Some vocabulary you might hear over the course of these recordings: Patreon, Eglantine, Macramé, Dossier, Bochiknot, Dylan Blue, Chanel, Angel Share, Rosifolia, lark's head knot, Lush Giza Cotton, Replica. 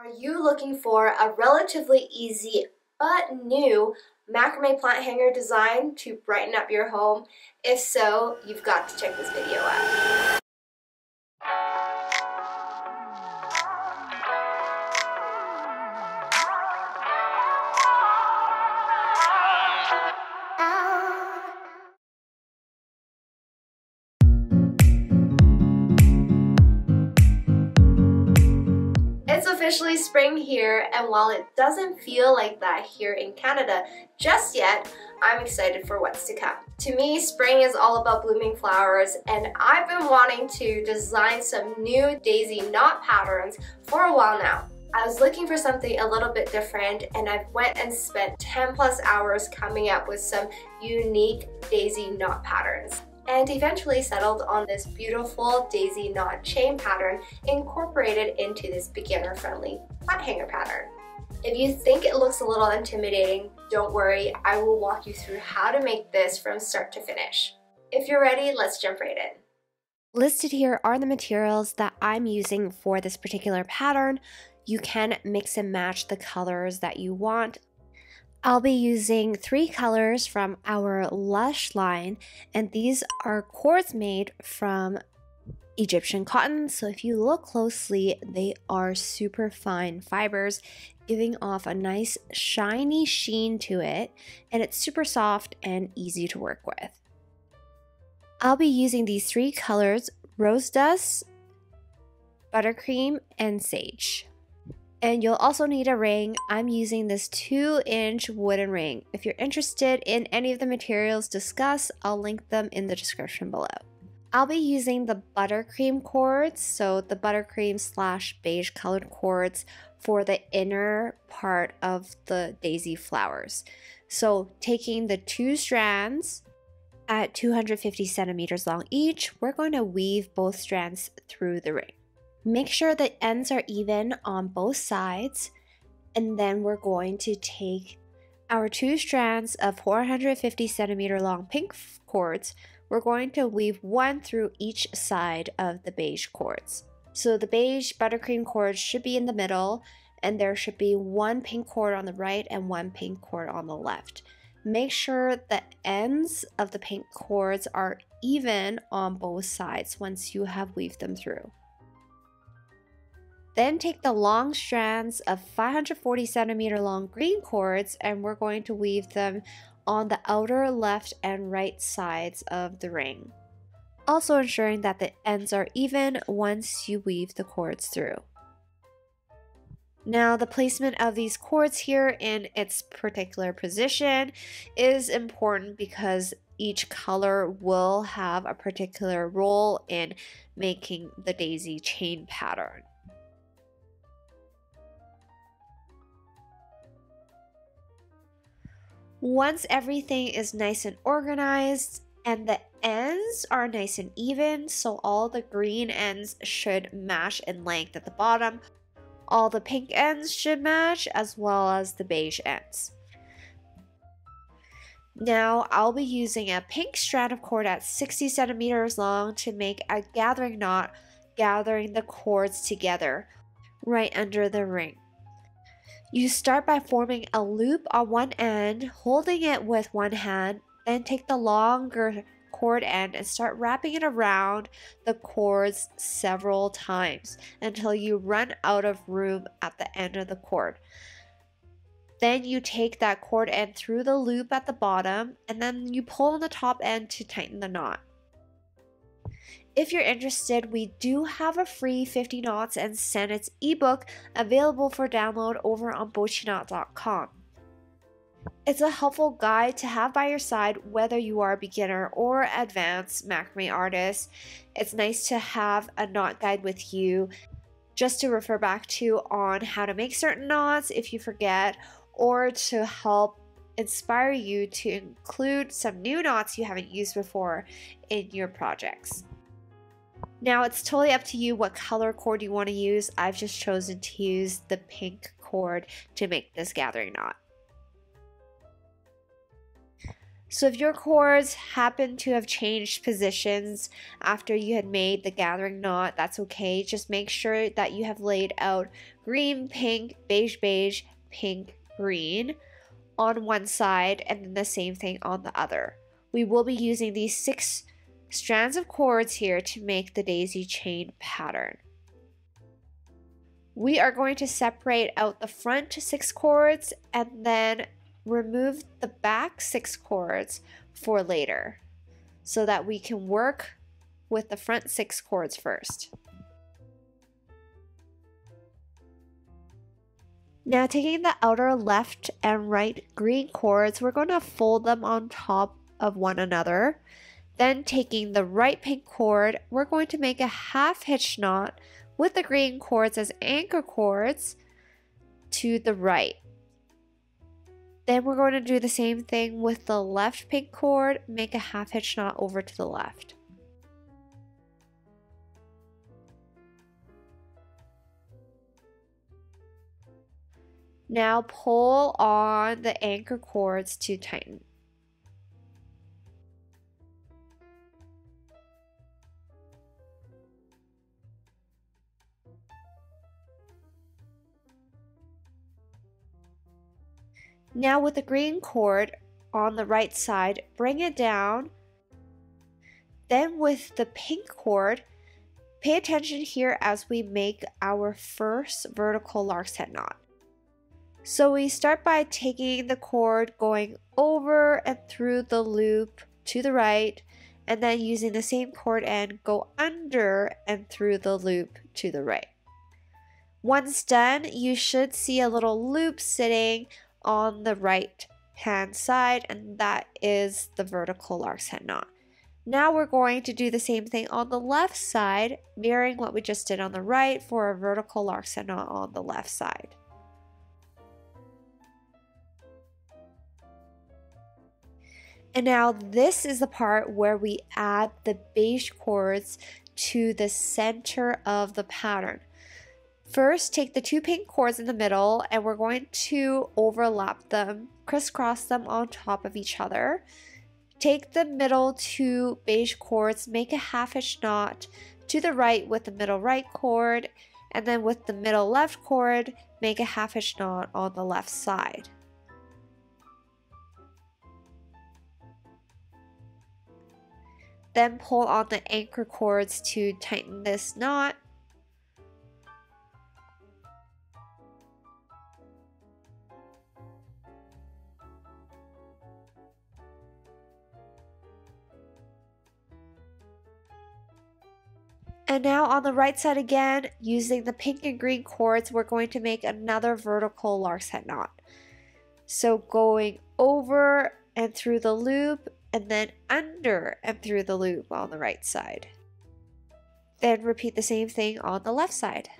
Are you looking for a relatively easy but new macrame plant hanger design to brighten up your home? If so, you've got to check this video out. Officially spring here, and while it doesn't feel like that here in Canada just yet, I'm excited for what's to come. To me, spring is all about blooming flowers, and I've been wanting to design some new daisy knot patterns for a while now. I was looking for something a little bit different, and I went and spent 10 plus hours coming up with some unique daisy knot patterns, and eventually settled on this beautiful daisy knot chain pattern incorporated into this beginner-friendly plant hanger pattern. If you think it looks a little intimidating, don't worry, I will walk you through how to make this from start to finish. If you're ready, let's jump right in. Listed here are the materials that I'm using for this particular pattern. You can mix and match the colors that you want. I'll be using 3 colors from our Lush line, and these are cords made from Egyptian cotton. So if you look closely, they are super fine fibers, giving off a nice shiny sheen to it, and it's super soft and easy to work with. I'll be using these 3 colors: rose dust, buttercream, and sage. And you'll also need a ring. I'm using this 2-inch wooden ring. If you're interested in any of the materials discussed, I'll link them in the description below. I'll be using the buttercream cords, so the buttercream / beige colored cords for the inner part of the daisy flowers. So taking the 2 strands at 250 centimeters long each, we're going to weave both strands through the ring. Make sure the ends are even on both sides, and then we're going to take our 2 strands of 450 centimeter long pink cords. We're going to weave 1 through each side of the beige cords. So the beige buttercream cords should be in the middle, and there should be 1 pink cord on the right and 1 pink cord on the left. Make sure the ends of the pink cords are even on both sides once you have weaved them through. Then take the long strands of 540 centimeter long green cords, and we're going to weave them on the outer left and right sides of the ring. Also ensuring that the ends are even once you weave the cords through. Now the placement of these cords here in its particular position is important because each color will have a particular role in making the daisy chain pattern. Once everything is nice and organized and the ends are nice and even, so all the green ends should match in length at the bottom, all the pink ends should match, as well as the beige ends. Now I'll be using a pink strand of cord at 60 centimeters long to make a gathering knot, gathering the cords together right under the ring. You start by forming a loop on one end, holding it with one hand, then take the longer cord end and start wrapping it around the cords several times until you run out of room at the end of the cord. Then you take that cord end through the loop at the bottom, and then you pull on the top end to tighten the knot. If you're interested, we do have a free 50 Knots and Sennets ebook available for download over on bochiknot.com. It's a helpful guide to have by your side whether you are a beginner or advanced macrame artist. It's nice to have a knot guide with you just to refer back to on how to make certain knots if you forget, or to help inspire you to include some new knots you haven't used before in your projects. Now it's totally up to you what color cord you want to use. I've just chosen to use the pink cord to make this gathering knot. So if your cords happen to have changed positions after you had made the gathering knot, that's okay. Just make sure that you have laid out green, pink, beige, beige, pink, green on one side, and then the same thing on the other. We will be using these 6 strands of cords here to make the daisy chain pattern. We are going to separate out the front 6 cords and then remove the back 6 cords for later so that we can work with the front 6 cords first. Now taking the outer left and right green cords, we're going to fold them on top of one another. Then taking the right pink cord, we're going to make a half hitch knot with the green cords as anchor cords to the right. Then we're going to do the same thing with the left pink cord, make a half hitch knot over to the left. Now pull on the anchor cords to tighten. Now with the green cord on the right side, bring it down. Then with the pink cord, pay attention here as we make our first vertical lark's head knot. So we start by taking the cord, going over and through the loop to the right, and then using the same cord end, go under and through the loop to the right. Once done, you should see a little loop sitting on the right hand side, and that is the vertical lark's head knot. Now we're going to do the same thing on the left side, mirroring what we just did on the right for a vertical lark's head knot on the left side. And now this is the part where we add the beige cords to the center of the pattern. First, take the 2 pink cords in the middle, and we're going to overlap them, crisscross them on top of each other. Take the middle 2 beige cords, make a half hitch knot to the right with the middle right cord, and then with the middle left cord, make a half hitch knot on the left side. Then pull on the anchor cords to tighten this knot. And now on the right side again, using the pink and green cords, we're going to make another vertical lark's head knot. So going over and through the loop, and then under and through the loop on the right side. Then repeat the same thing on the left side.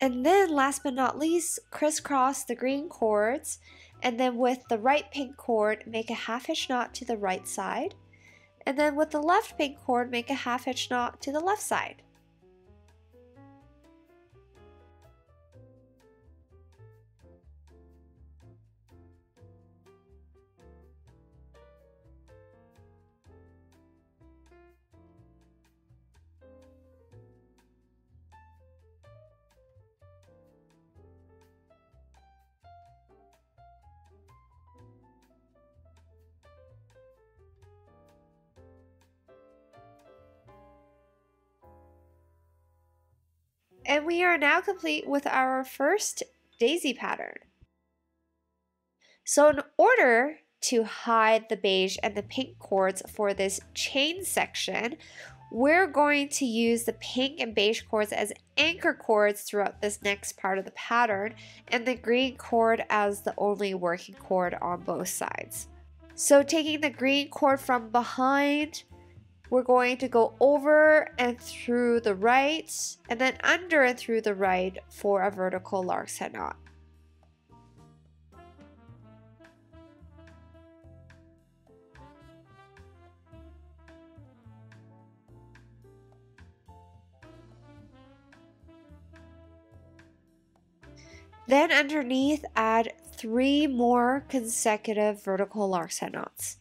And then last but not least, crisscross the green cords, and then with the right pink cord, make a half hitch knot to the right side, and then with the left pink cord, make a half hitch knot to the left side. And we are now complete with our first daisy pattern. So in order to hide the beige and the pink cords for this chain section, We're going to use the pink and beige cords as anchor cords throughout this next part of the pattern, and the green cord as the only working cord on both sides. So taking the green cord from behind, we're going to go over and through the right, and then under and through the right for a vertical lark's head knot. Then underneath, add 3 more consecutive vertical lark's head knots.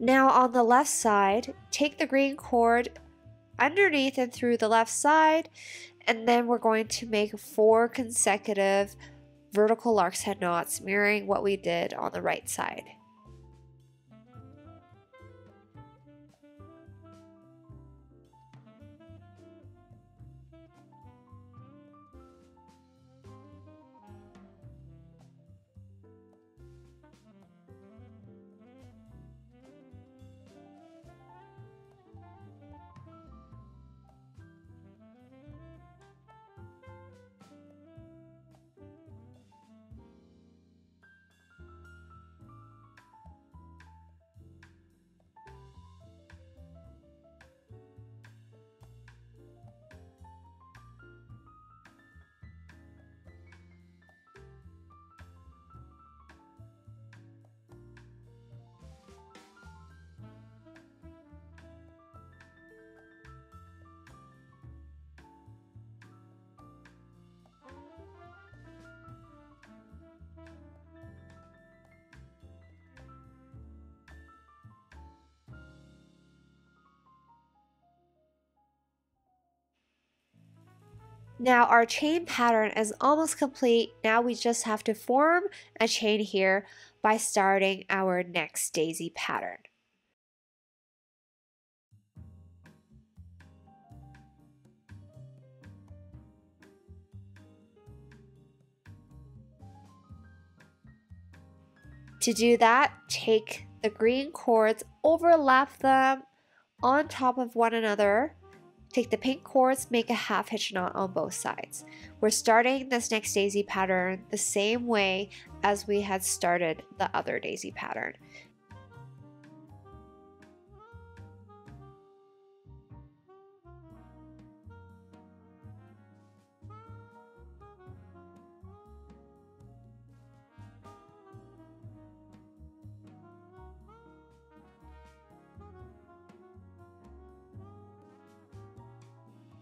Now on the left side, take the green cord underneath and through the left side, and then we're going to make 4 consecutive vertical lark's head knots, mirroring what we did on the right side. Now our chain pattern is almost complete. Now we just have to form a chain here by starting our next daisy pattern. To do that, take the green cords, overlap them on top of one another. Take the pink cords, make a half hitch knot on both sides. We're starting this next daisy pattern the same way as we had started the other daisy pattern.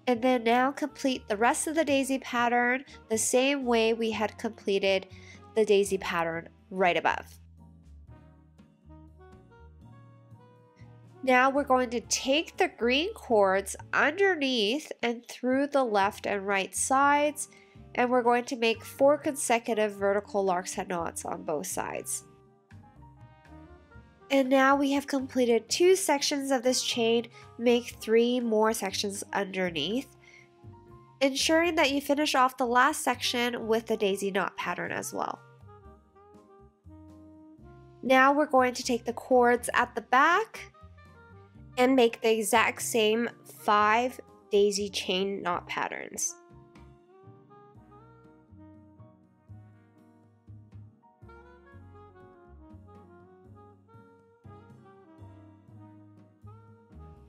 And then now complete the rest of the daisy pattern the same way we had completed the daisy pattern right above. Now we're going to take the green cords underneath and through the left and right sides, and we're going to make 4 consecutive vertical lark's head knots on both sides. And now we have completed 2 sections of this chain. Make 3 more sections underneath, ensuring that you finish off the last section with the daisy knot pattern as well. Now we're going to take the cords at the back and make the exact same 5 daisy chain knot patterns.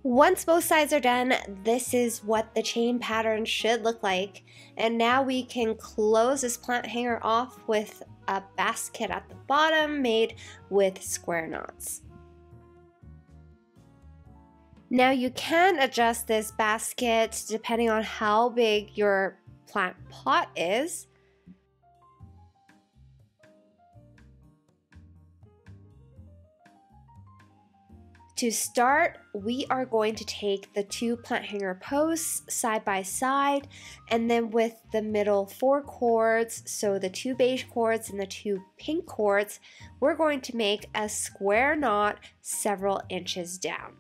Once both sides are done, this is what the chain pattern should look like. And now we can close this plant hanger off with a basket at the bottom made with square knots. Now you can adjust this basket depending on how big your plant pot is. To start, we are going to take the two plant hanger posts side by side, and then with the middle four cords, so the two beige cords and the two pink cords, we're going to make a square knot several inches down.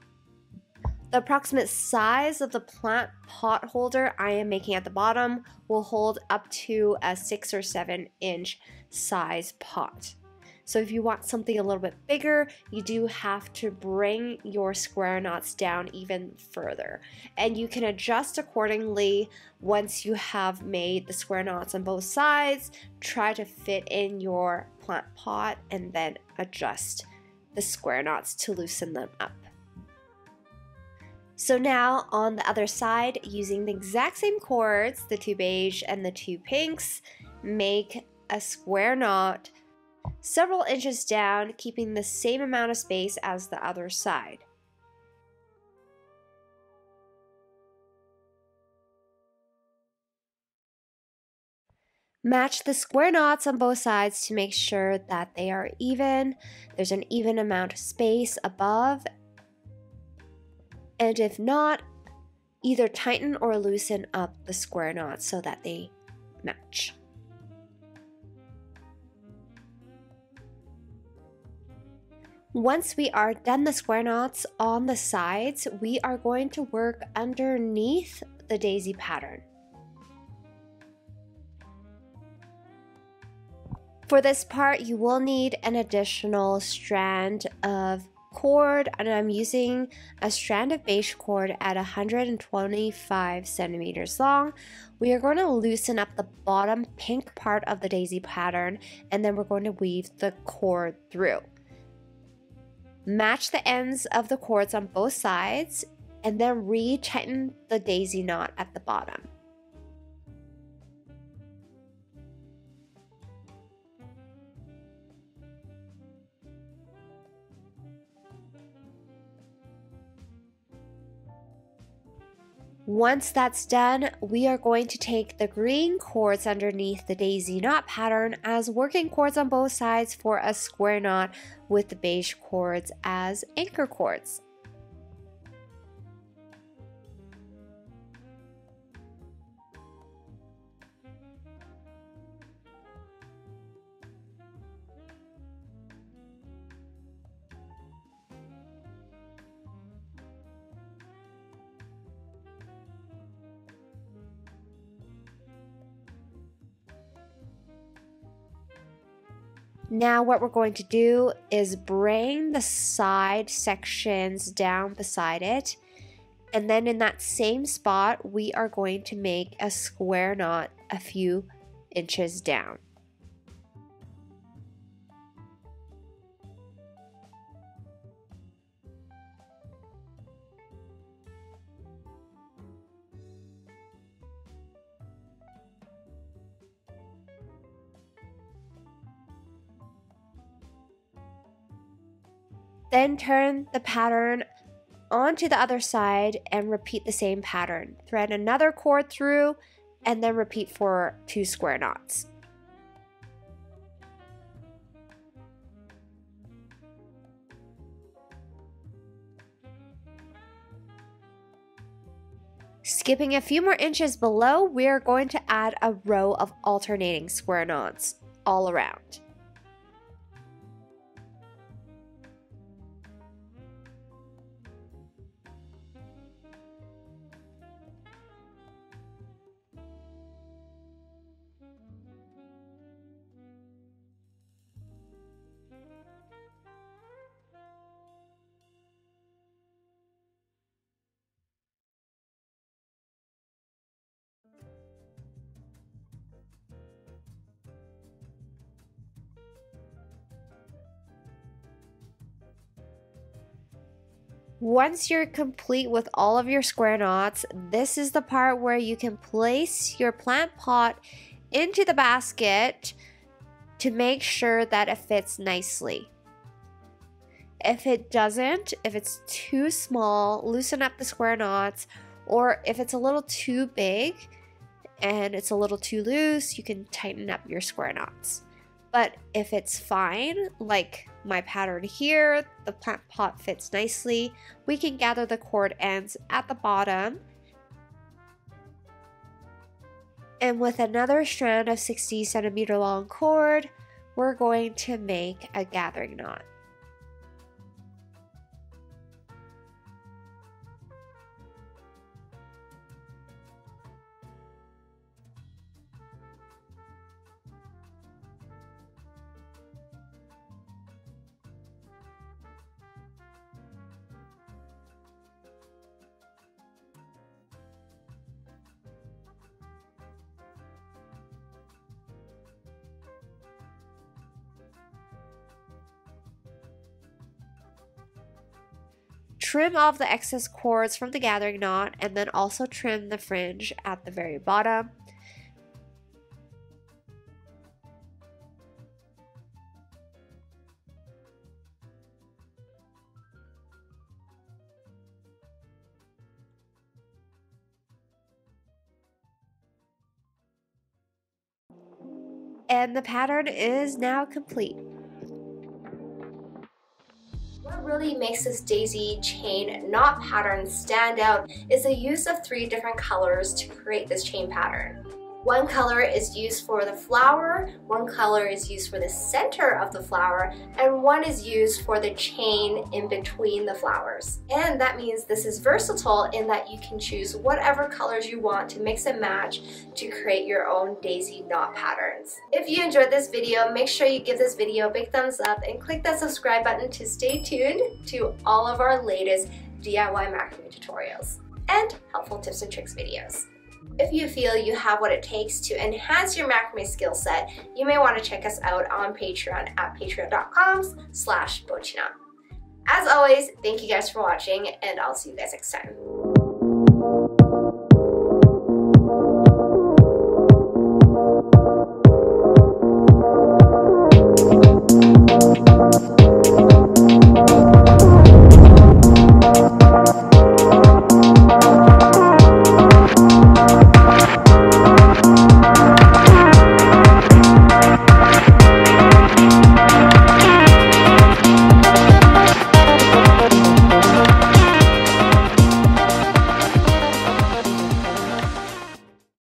The approximate size of the plant pot holder I am making at the bottom will hold up to a 6 or 7 inch size pot. So if you want something a little bit bigger, you do have to bring your square knots down even further. And you can adjust accordingly once you have made the square knots on both sides. Try to fit in your plant pot and then adjust the square knots to loosen them up. So now on the other side, using the exact same cords, the two beige and the two pinks, make a square knot several inches down, keeping the same amount of space as the other side. Match the square knots on both sides to make sure that they are even. There's an even amount of space above. And if not, either tighten or loosen up the square knots so that they match. Once we are done the square knots on the sides, we are going to work underneath the daisy pattern. For this part, you will need an additional strand of cord, and I'm using a strand of beige cord at 125 centimeters long. We are going to loosen up the bottom pink part of the daisy pattern, and then we're going to weave the cord through. Match the ends of the cords on both sides and then re-tighten the daisy knot at the bottom. Once that's done, we are going to take the green cords underneath the daisy knot pattern as working cords on both sides for a square knot with the beige cords as anchor cords. Now what we're going to do is bring the side sections down beside it, and then in that same spot we are going to make a square knot a few inches down. Then turn the pattern onto the other side and repeat the same pattern. Thread another cord through and then repeat for 2 square knots. Skipping a few more inches below, we are going to add a row of alternating square knots all around. Once you're complete with all of your square knots, this is the part where you can place your plant pot into the basket to make sure that it fits nicely. If it doesn't, if it's too small, loosen up the square knots, or if it's a little too big and it's a little too loose, you can tighten up your square knots. But if it's fine, like my pattern here, the plant pot fits nicely, we can gather the cord ends at the bottom. And with another strand of 60 centimeter long cord, we're going to make a gathering knot. Trim off the excess cords from the gathering knot and then also trim the fringe at the very bottom. And the pattern is now complete. What really makes this daisy chain knot pattern stand out is the use of 3 different colors to create this chain pattern. One color is used for the flower, one color is used for the center of the flower, and one is used for the chain in between the flowers. And that means this is versatile in that you can choose whatever colors you want to mix and match to create your own daisy knot patterns. If you enjoyed this video, make sure you give this video a big thumbs up and click that subscribe button to stay tuned to all of our latest DIY macrame tutorials and helpful tips and tricks videos. If you feel you have what it takes to enhance your macrame skill set, you may want to check us out on Patreon at patreon.com/bochiknot. As always, thank you guys for watching, and I'll see you guys next time.